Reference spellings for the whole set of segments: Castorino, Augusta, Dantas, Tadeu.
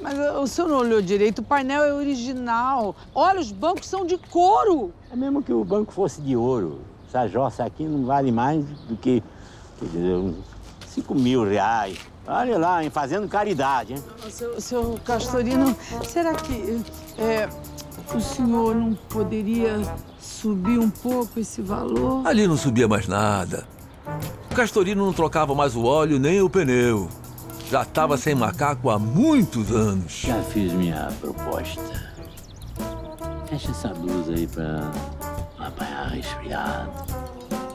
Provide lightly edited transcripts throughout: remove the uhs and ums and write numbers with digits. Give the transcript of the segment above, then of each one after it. Mas o senhor não olhou direito, o painel é original. Olha, os bancos são de couro. É mesmo que o banco fosse de ouro. Essa jossa aqui não vale mais do que, quer dizer, uns 5 mil reais. Olha lá, hein, fazendo caridade, hein? Seu Castorino, será que o senhor não poderia subir um pouco esse valor? Ali não subia mais nada. O Castorino não trocava mais o óleo nem o pneu. Já estava sem macaco há muitos anos. Já fiz minha proposta. Fecha essa blusa aí pra apanhar resfriado.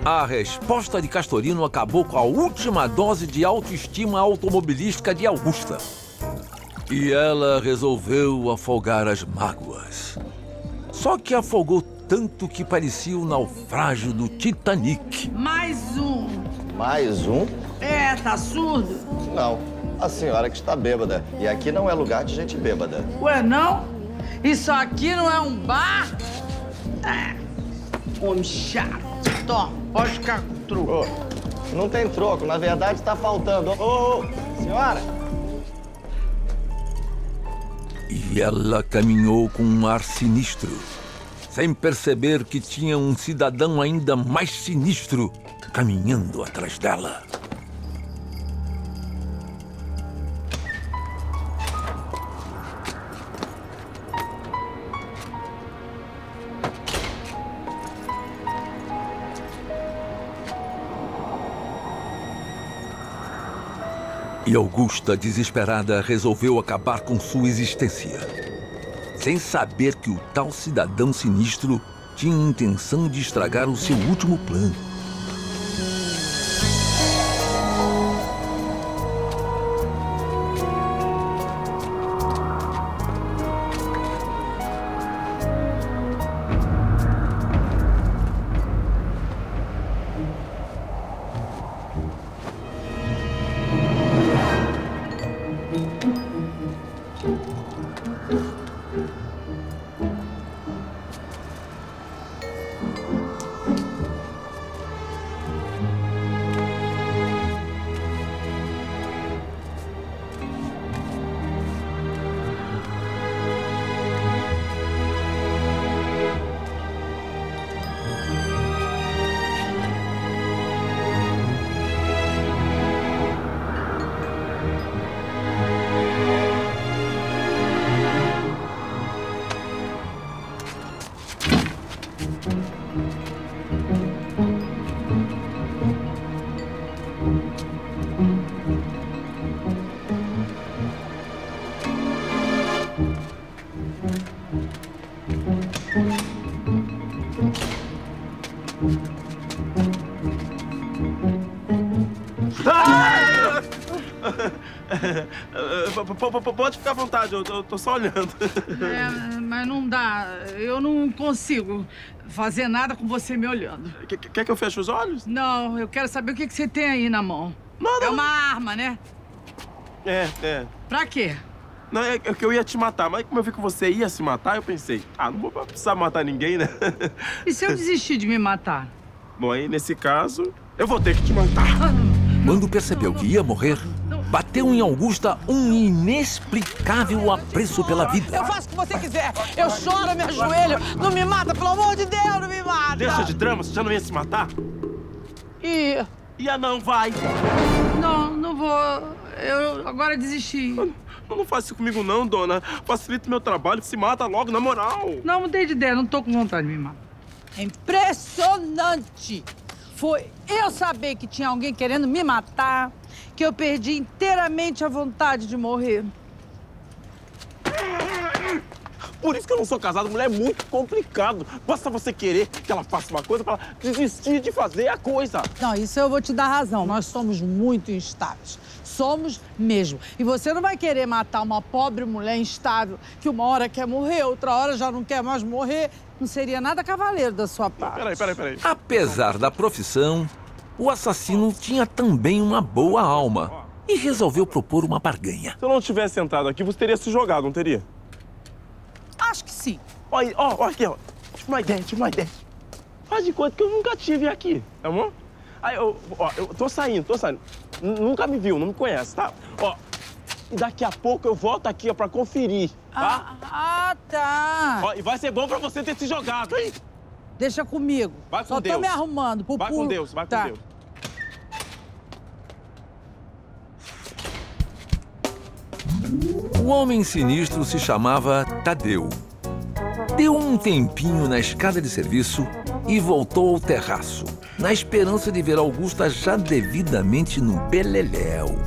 A resposta de Castorino acabou com a última dose de autoestima automobilística de Augusta. E ela resolveu afogar as mágoas. Só que afogou tanto que parecia o naufrágio do Titanic. Mais um. Mais um? É, tá surdo? Não. A senhora que está bêbada. E aqui não é lugar de gente bêbada. Ué, não? Isso aqui não é um bar? É. Homem chato. Toma, pode ficar com troco. Oh, não tem troco. Na verdade, tá faltando. Ô, senhora! E ela caminhou com um ar sinistro, sem perceber que tinha um cidadão ainda mais sinistro caminhando atrás dela. E Augusta, desesperada, resolveu acabar com sua existência. Sem saber que o tal cidadão sinistro tinha intenção de estragar o seu último plano. Pode ficar à vontade, eu tô só olhando. É, mas não dá. Eu não consigo fazer nada com você me olhando. Quer que eu feche os olhos? Não, eu quero saber o que você tem aí na mão. Não, é uma arma, né? É. Pra quê? Não, é que eu ia te matar, mas como eu vi que você ia se matar, eu pensei, não vou precisar matar ninguém, né? E se eu desistir de me matar? Bom, aí nesse caso, eu vou ter que te matar. Quando percebeu que ia morrer, bateu em Augusta um inexplicável apreço pela vida. Eu faço o que você quiser. Eu choro, me ajoelho. Não me mata, pelo amor de Deus, não me mata. Deixa de drama, você já não ia se matar? Ia não, vai. Não vou. Eu agora desisti. Não faça isso comigo não, dona. Facilita o meu trabalho, se mata logo, na moral. Não, mudei de ideia, não tô com vontade de me matar. É impressionante. Foi eu saber que tinha alguém querendo me matar, que eu perdi inteiramente a vontade de morrer. Por isso que eu não sou casado, mulher, é muito complicado. Basta você querer que ela faça uma coisa pra ela desistir de fazer a coisa. Não, isso eu vou te dar razão. Nós somos muito instáveis. Somos mesmo. E você não vai querer matar uma pobre mulher instável que uma hora quer morrer, outra hora já não quer mais morrer. Não seria nada cavaleiro da sua parte. Peraí. Apesar da profissão, o assassino tinha também uma boa alma e resolveu propor uma barganha. Se eu não tivesse sentado aqui, você teria se jogado, não teria? Acho que sim. Olha, aqui, ó. Tive uma ideia. Faz de conta que eu nunca tive aqui, tá bom? Aí, eu tô saindo. Nunca me viu, não me conhece, tá? Ó, Daqui a pouco eu volto aqui, ó, pra conferir, tá? Ah, tá. Ó, e vai ser bom pra você ter se jogado, hein? Deixa comigo. Vai com Deus. Só tô me arrumando pro pulo. Vai com Deus, vai com Deus. O homem sinistro se chamava Tadeu. Deu um tempinho na escada de serviço e voltou ao terraço, na esperança de ver Augusta já devidamente no beleléu.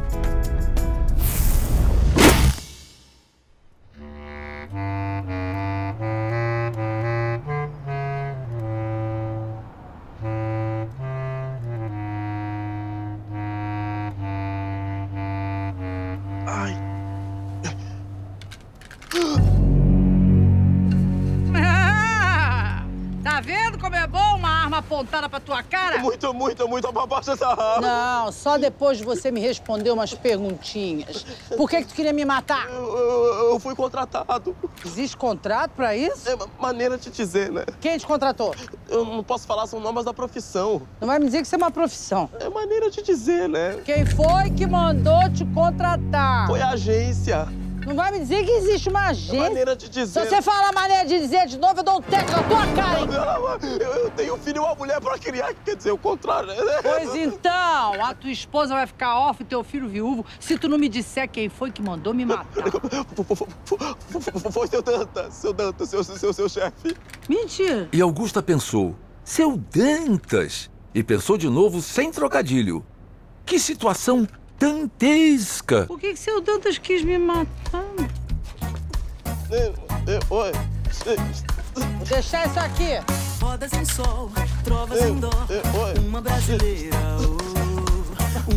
Apontada pra tua cara? Muito abaixo essa arma. Não, só depois de você me responder umas perguntinhas. Por que tu queria me matar? Eu fui contratado. Existe contrato pra isso? É uma maneira de te dizer, né? Quem te contratou? Eu não posso falar, são nomes da profissão. Não vai me dizer que isso é uma profissão. É maneira de dizer, né? Quem foi que mandou te contratar? Foi a agência. Não vai me dizer que existe uma agência. É maneira de dizer. Se você falar maneira de dizer de novo, eu dou um teco na tua cara, hein? Eu tenho um filho e uma mulher pra criar, quer dizer, o contrário, né? Pois então, a tua esposa vai ficar órfã e teu filho viúvo se tu não me disser quem foi que mandou me matar. Foi seu Dantas, seu chefe. Mentira. E Augusta pensou, seu Dantas? E pensou de novo sem trocadilho. Que situação dantesca! Por que seu Dantas quis me matar? Oi. Vou deixar isso aqui. Rodas em sol, trovas em dó, uma brasileira.